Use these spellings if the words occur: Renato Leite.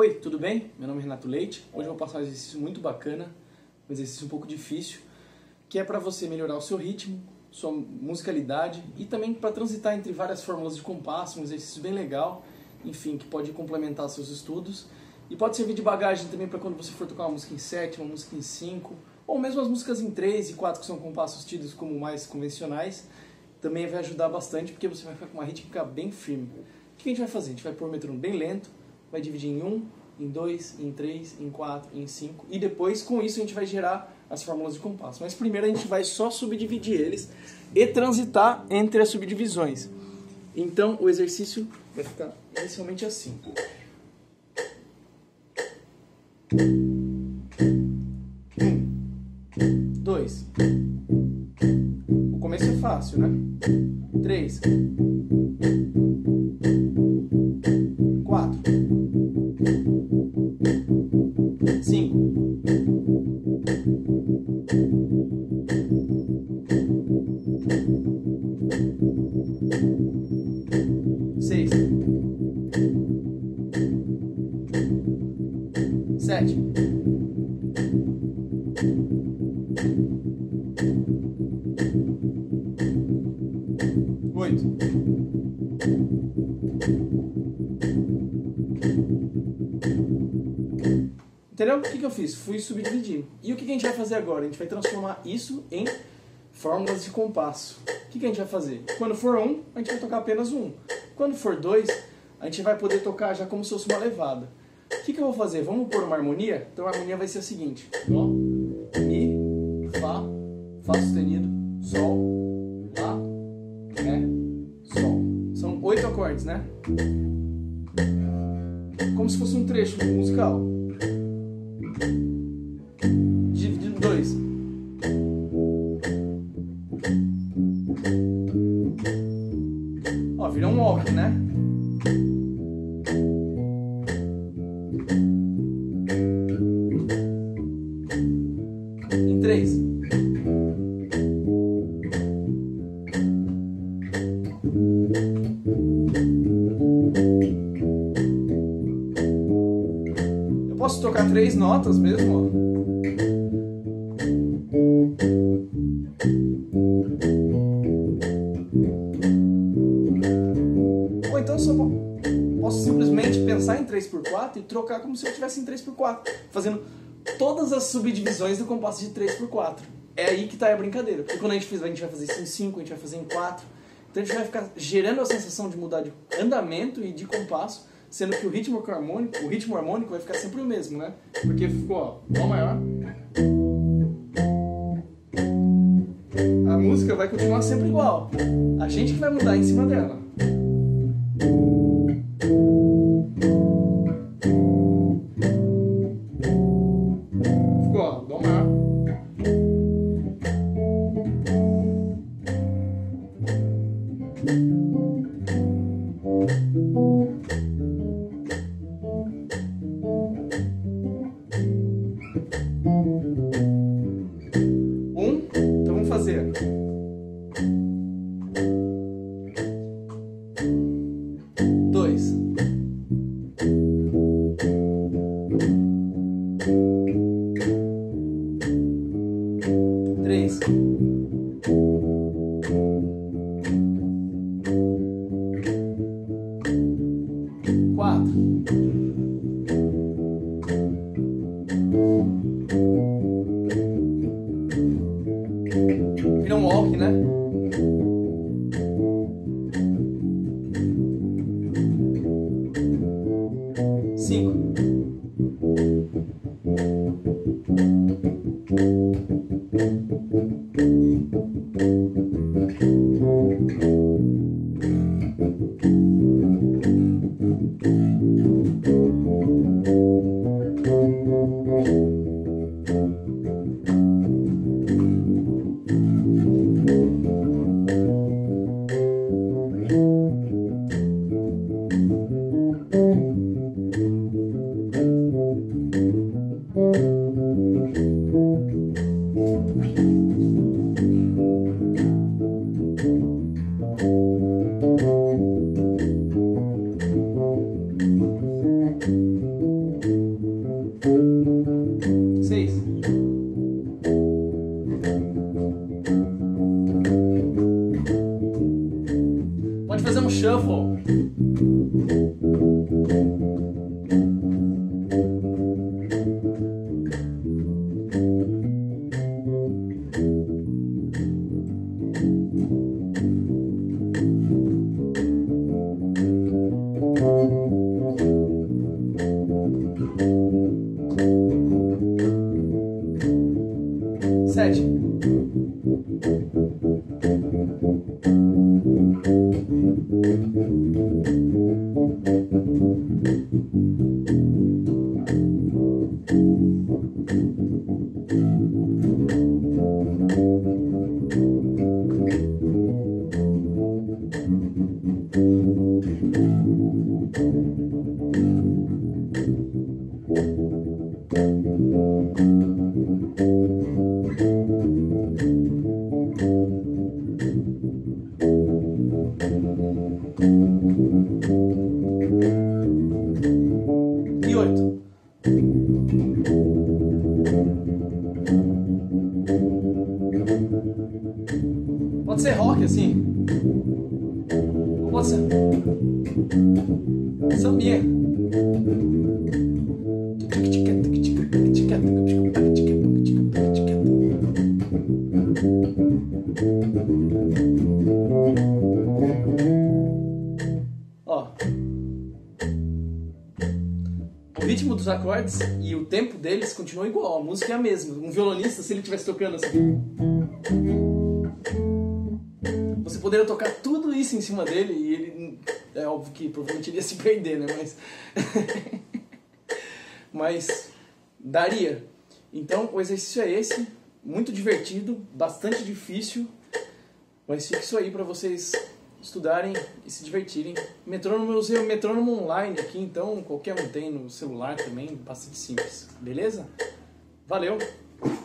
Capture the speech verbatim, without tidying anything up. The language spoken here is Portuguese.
Oi, tudo bem? Meu nome é Renato Leite. Hoje eu vou passar um exercício muito bacana, um exercício um pouco difícil, que é para você melhorar o seu ritmo, sua musicalidade e também para transitar entre várias fórmulas de compasso, um exercício bem legal, enfim, que pode complementar seus estudos e pode servir de bagagem também para quando você for tocar uma música em sétima, uma música em cinco, ou mesmo as músicas em três e quatro, que são compassos tidos como mais convencionais, também vai ajudar bastante, porque você vai ficar com uma rítmica bem firme. O que a gente vai fazer? A gente vai pôr o metrônomo bem lento, vai dividir em um, em dois, em três, em quatro, em cinco, e depois, com isso, a gente vai gerar as fórmulas de compasso. Mas primeiro a gente vai só subdividir eles e transitar entre as subdivisões. Então, o exercício vai ficar inicialmente assim. Dois. O começo é fácil, né? Três. Quatro. Cinco. Seis. Sete. Oito. Entendeu? O que eu fiz? Fui subdividir. E o que a gente vai fazer agora? A gente vai transformar isso em fórmulas de compasso. O que a gente vai fazer? Quando for um, a gente vai tocar apenas um. Quando for dois, a gente vai poder tocar já como se fosse uma levada. O que, que eu vou fazer? Vamos pôr uma harmonia? Então a harmonia vai ser a seguinte. Dó, Mi, Fá, Fá sustenido, Sol, Lá, Ré, Sol. São oito acordes, né? Como se fosse um trecho musical. Dividido em dois. Ó, virou um walk, né? Em três. Eu posso tocar três notas mesmo, ó. Ou então eu só posso simplesmente pensar em três por quatro e trocar como se eu estivesse em três por quatro, fazendo todas as subdivisões do compasso de três por quatro. É aí que está a brincadeira. Porque quando a gente fizer, a gente vai fazer isso em cinco, a gente vai fazer em quatro. Então a gente vai ficar gerando a sensação de mudar de andamento e de compasso, sendo que o ritmo harmônico, o ritmo harmônico vai ficar sempre o mesmo, né? Porque ficou, ó, Dó maior. A música vai continuar sempre igual. A gente que vai mudar em cima dela. Ficou, ó, Dó maior. Um, então vamos fazer. Dois. Três. Quatro. Vira um walk, né? Cinco. Thank you. seis. Pode fazer um shuffle. Sete. E oito. Pode ser rock assim. Ou pode ser sambinha. Ó, o ritmo dos acordes e o tempo deles continua igual, a música é a mesma. Um violonista, se ele estivesse tocando assim, você poderia tocar tudo isso em cima dele e ele, é óbvio que provavelmente iria se perder, né? Mas mas daria. Então o exercício é esse, muito divertido, bastante difícil, mas fica isso aí para vocês estudarem e se divertirem. Metrônomo, eu usei o metrônomo online aqui, então qualquer um tem no celular também, bastante simples, beleza? Valeu!